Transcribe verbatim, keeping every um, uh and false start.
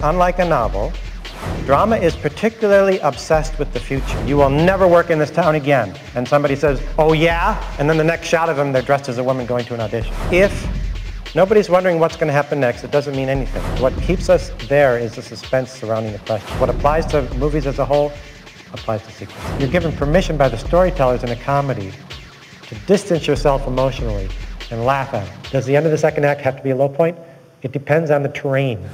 Unlike a novel, drama is particularly obsessed with the future. You will never work in this town again. And somebody says, oh yeah? And then the next shot of them, they're dressed as a woman going to an audition. If nobody's wondering what's going to happen next, it doesn't mean anything. What keeps us there is the suspense surrounding the question. What applies to movies as a whole applies to sequels. You're given permission by the storytellers in a comedy to distance yourself emotionally and laugh at it. Does the end of the second act have to be a low point? It depends on the terrain.